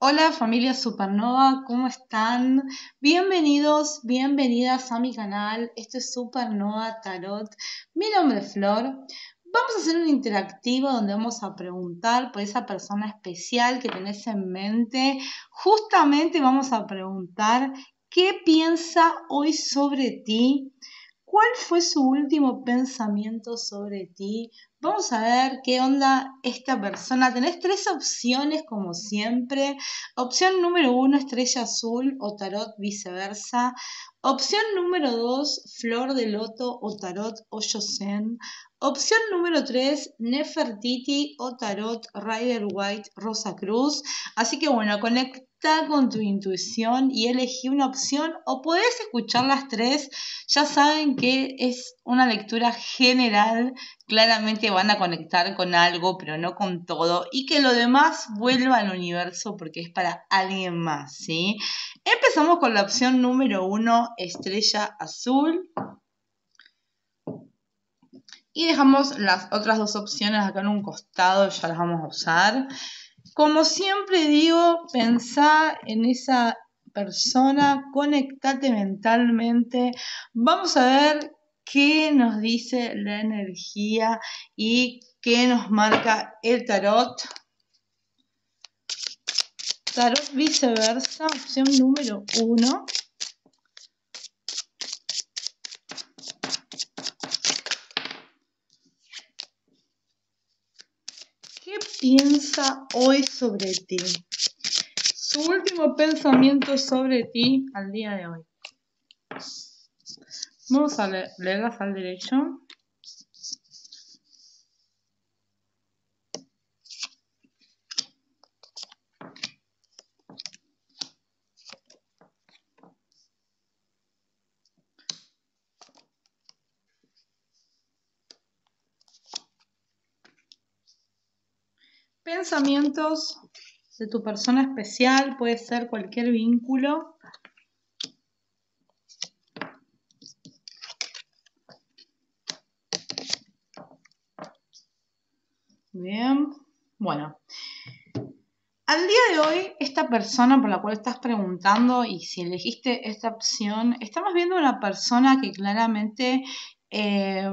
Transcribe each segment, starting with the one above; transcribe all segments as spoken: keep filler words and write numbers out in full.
Hola familia Supernova, ¿cómo están? Bienvenidos, bienvenidas a mi canal. Esto es Supernova Tarot. Mi nombre es Flor. Vamos a hacer un interactivo donde vamos a preguntar por esa persona especial que tenés en mente. Justamente vamos a preguntar qué piensa hoy sobre ti. ¿Cuál fue su último pensamiento sobre ti? Vamos a ver qué onda esta persona. Tenés tres opciones como siempre. Opción número uno, estrella azul o tarot viceversa. Opción número dos, flor de loto o tarot hoyo zen. Opción número tres, Nefertiti o tarot Rider White, Rosa Cruz. Así que bueno, conecta con tu intuición y elegí una opción, o podés escuchar las tres. Ya saben que es una lectura general, claramente van a conectar con algo pero no con todo, y que lo demás vuelva al universo porque es para alguien más, ¿sí? Empezamos con la opción número uno, estrella azul, y dejamos las otras dos opciones acá en un costado, ya las vamos a usar. Como siempre digo, pensá en esa persona, conectate mentalmente. Vamos a ver qué nos dice la energía y qué nos marca el tarot. Tarot viceversa, opción número uno. Piensa hoy sobre ti. Su último pensamiento sobre ti al día de hoy. Vamos a leer, leerlas al derecho. Pensamientos de tu persona especial, puede ser cualquier vínculo. Bien, bueno. Al día de hoy, esta persona por la cual estás preguntando, y si elegiste esta opción, estamos viendo una persona que claramente eh,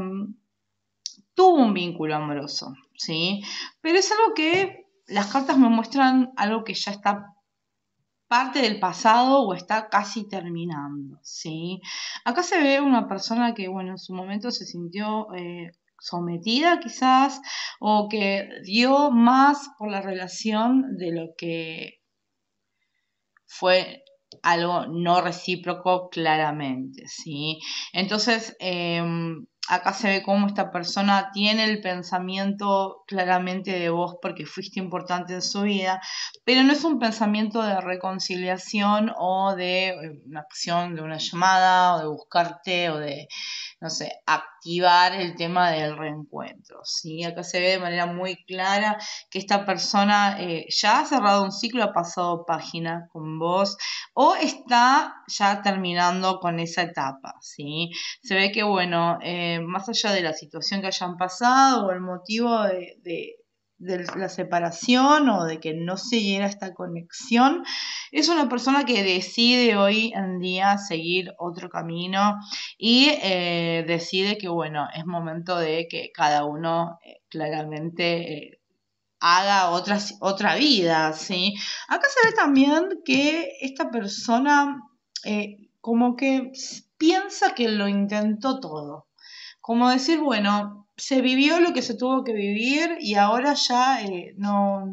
tuvo un vínculo amoroso, ¿sí? Pero es algo que las cartas me muestran algo que ya está parte del pasado o está casi terminando, ¿sí? Acá se ve una persona que, bueno, en su momento se sintió eh, sometida quizás, o que dio más por la relación de lo que fue algo no recíproco claramente, ¿sí? Entonces, eh, acá se ve cómo esta persona tiene el pensamiento claramente de vos porque fuiste importante en su vida, pero no es un pensamiento de reconciliación o de una acción, de una llamada, o de buscarte, o de, no sé, activar el tema del reencuentro, ¿sí? Acá se ve de manera muy clara que esta persona eh, ya ha cerrado un ciclo, ha pasado página con vos, o está ya terminando con esa etapa, ¿sí? Se ve que, bueno, eh, más allá de la situación que hayan pasado o el motivo de, de, de la separación o de que no se diera esta conexión, es una persona que decide hoy en día seguir otro camino y eh, decide que, bueno, es momento de que cada uno eh, claramente eh, haga otra, otra vida, ¿sí? Acá se ve también que esta persona eh, como que piensa que lo intentó todo. Como decir, bueno, se vivió lo que se tuvo que vivir y ahora ya eh, no,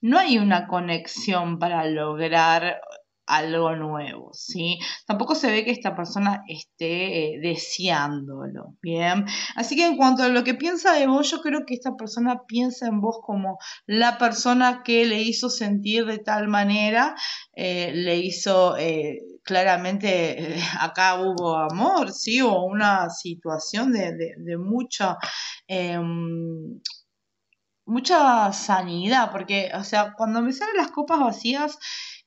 no hay una conexión para lograr algo nuevo, ¿sí? Tampoco se ve que esta persona esté eh, deseándolo, ¿bien? Así que en cuanto a lo que piensa de vos, yo creo que esta persona piensa en vos como la persona que le hizo sentir de tal manera, eh, le hizo... Eh, Claramente acá hubo amor, ¿sí? O una situación de, de, de mucha, eh, mucha sanidad. Porque, o sea, cuando me salen las copas vacías,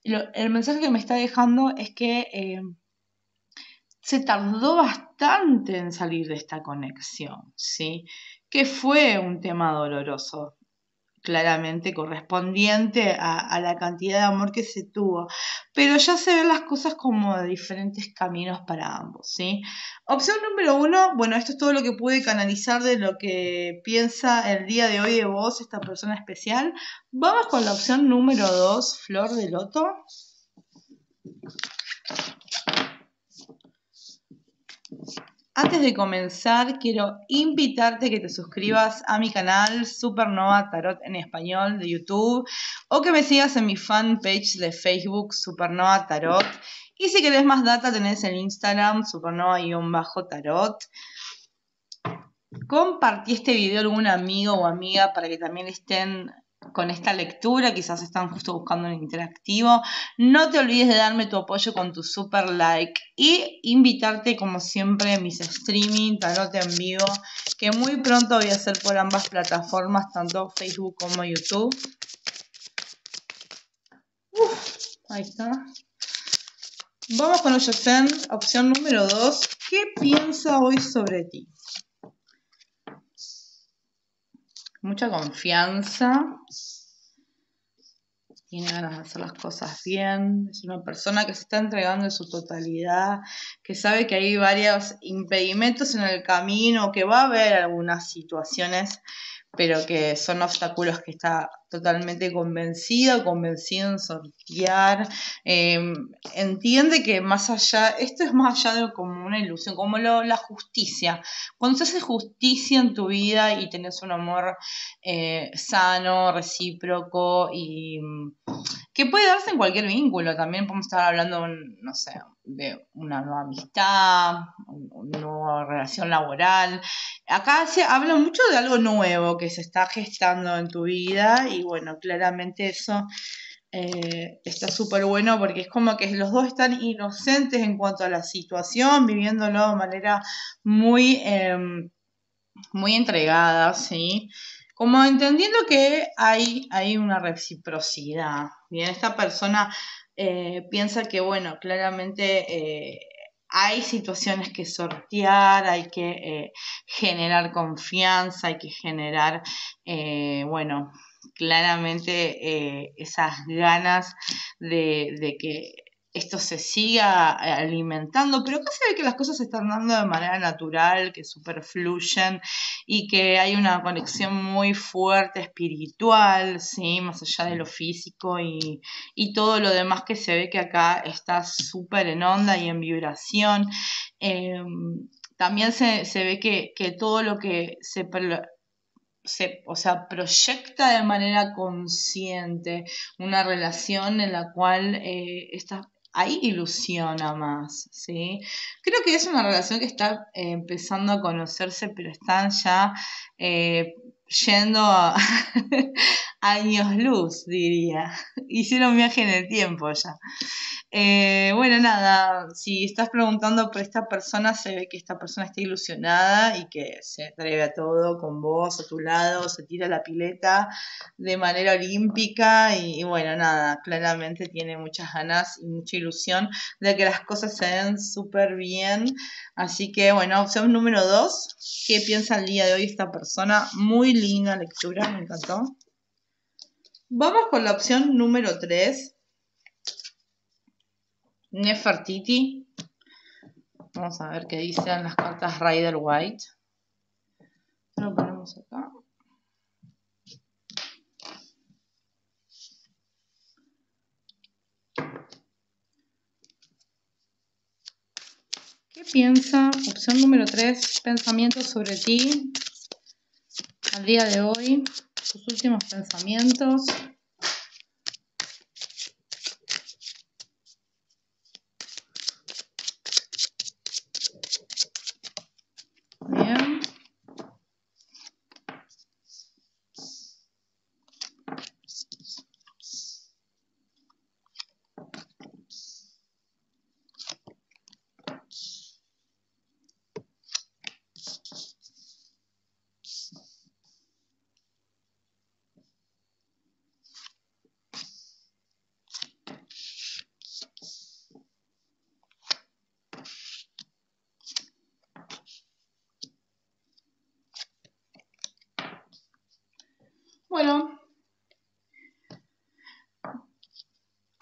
lo, el mensaje que me está dejando es que eh, se tardó bastante en salir de esta conexión, ¿sí? Que fue un tema doloroso. claramente correspondiente a, a la cantidad de amor que se tuvo, pero ya se ven las cosas como de diferentes caminos para ambos, ¿sí? Opción número uno, bueno, esto es todo lo que pude canalizar de lo que piensa el día de hoy de vos, esta persona especial. Vamos con la opción número dos, Flor de Loto. Antes de comenzar, quiero invitarte a que te suscribas a mi canal Supernova Tarot en Español de YouTube o que me sigas en mi fanpage de Facebook Supernova Tarot. Y si querés más data tenés el Instagram supernova-tarot. Compartí este video a algún amigo o amiga para que también estén con esta lectura, quizás están justo buscando un interactivo. No te olvides de darme tu apoyo con tu super like y invitarte como siempre a mis streaming, tarot en vivo, que muy pronto voy a hacer por ambas plataformas, tanto Facebook como YouTube. Uf, ahí está. Vamos con Oyosen, opción número dos. ¿Qué piensa hoy sobre ti? Mucha confianza, tiene ganas de hacer las cosas bien, es una persona que se está entregando en su totalidad, que sabe que hay varios impedimentos en el camino, que va a haber algunas situaciones, pero que son obstáculos que está totalmente convencido, convencido en sortear. Eh, entiende que más allá, esto es más allá de como una ilusión, como lo, la justicia. Cuando se hace justicia en tu vida y tenés un amor eh, sano, recíproco y que puede darse en cualquier vínculo. También podemos estar hablando, no sé, de una nueva amistad, una nueva relación laboral. Acá se habla mucho de algo nuevo que se está gestando en tu vida y bueno, claramente eso eh, está súper bueno porque es como que los dos están inocentes en cuanto a la situación, viviéndolo de manera muy, eh, muy entregada, ¿sí? Como entendiendo que hay, hay una reciprocidad. Bien, esta persona eh, piensa que, bueno, claramente eh, hay situaciones que sortear, hay que eh, generar confianza, hay que generar, eh, bueno, claramente eh, esas ganas de, de que esto se siga alimentando, pero acá se ve que las cosas se están dando de manera natural, que superfluyen y que hay una conexión muy fuerte espiritual, ¿sí? Más allá de lo físico y, y todo lo demás que se ve que acá está súper en onda y en vibración. Eh, también se, se ve que, que todo lo que se... Se, o sea, proyecta de manera consciente una relación en la cual eh, está, ahí ilusiona más, ¿sí? Creo que es una relación que está eh, empezando a conocerse, pero están ya eh, yendo a años luz, diría. Hicieron viaje en el tiempo ya. Eh, bueno, nada, si estás preguntando por esta persona, se ve que esta persona está ilusionada y que se atreve a todo con vos, a tu lado, se tira la pileta de manera olímpica y, y bueno, nada, claramente tiene muchas ganas y mucha ilusión de que las cosas se den súper bien. Así que, bueno, opción número dos, ¿qué piensa el día de hoy esta persona? Muy linda lectura, me encantó. Vamos con la opción número tres. Nefertiti. Vamos a ver qué dicen las cartas Rider White. Lo ponemos acá. ¿Qué piensa? Opción número tres. Pensamientos sobre ti. Al día de hoy. Tus últimos pensamientos.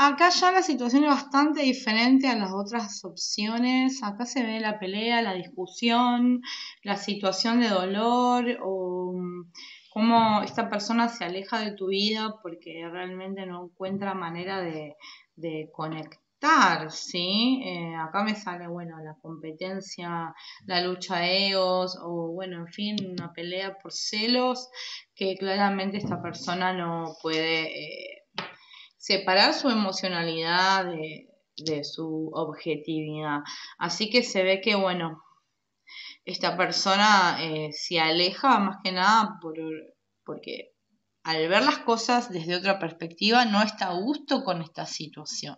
Acá ya la situación es bastante diferente a las otras opciones. Acá se ve la pelea, la discusión, la situación de dolor o cómo esta persona se aleja de tu vida porque realmente no encuentra manera de, de conectar, ¿sí? Eh, acá me sale, bueno, la competencia, la lucha de egos o, bueno, en fin, una pelea por celos que claramente esta persona no puede... Eh, separar su emocionalidad de, de su objetividad. Así que se ve que, bueno, esta persona eh, se aleja más que nada por, porque al ver las cosas desde otra perspectiva no está a gusto con esta situación.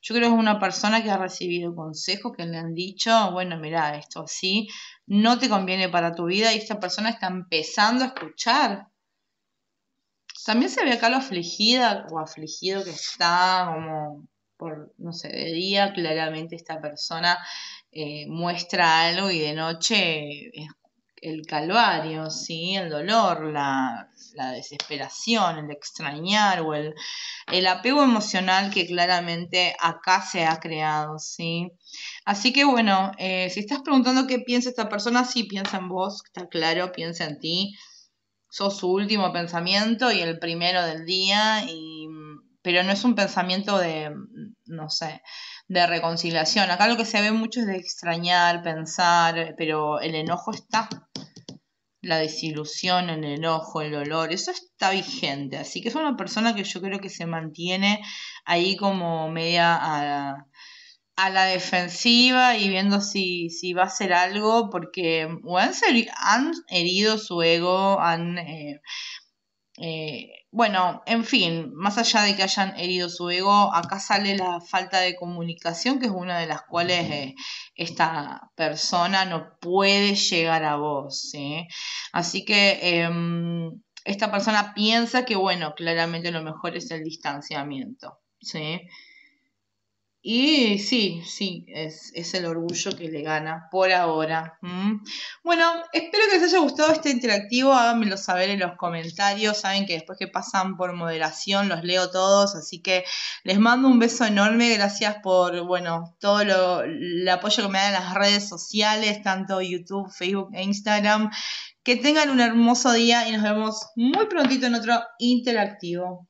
Yo creo que es una persona que ha recibido consejos que le han dicho, bueno, mirá, esto así no te conviene para tu vida y esta persona está empezando a escuchar. También se ve acá lo afligida o afligido que está, como por, no sé, de día claramente esta persona eh, muestra algo y de noche es el calvario, ¿sí? El dolor, la, la desesperación, el extrañar o el, el apego emocional que claramente acá se ha creado, ¿sí? Así que bueno, eh, si estás preguntando qué piensa esta persona, sí, piensa en vos, está claro, piensa en ti. Sos su último pensamiento y el primero del día, y, pero no es un pensamiento de, no sé, de reconciliación. Acá lo que se ve mucho es de extrañar, pensar, pero el enojo está, la desilusión, el enojo, el dolor, eso está vigente. Así que es una persona que yo creo que se mantiene ahí como media a la, a la defensiva y viendo si, si va a hacer algo, porque o han, han herido su ego, han, eh, eh, bueno, en fin, más allá de que hayan herido su ego, acá sale la falta de comunicación, que es una de las cuales eh, esta persona no puede llegar a vos, ¿sí? Así que eh, esta persona piensa que, bueno, claramente lo mejor es el distanciamiento, ¿sí? Y sí, sí, es, es el orgullo que le gana por ahora. ¿Mm? Bueno, espero que les haya gustado este interactivo, háganmelo saber en los comentarios, saben que después que pasan por moderación los leo todos, así que les mando un beso enorme, gracias por, bueno, todo lo, el apoyo que me dan en las redes sociales, tanto YouTube, Facebook e Instagram. Que tengan un hermoso día y nos vemos muy prontito en otro interactivo.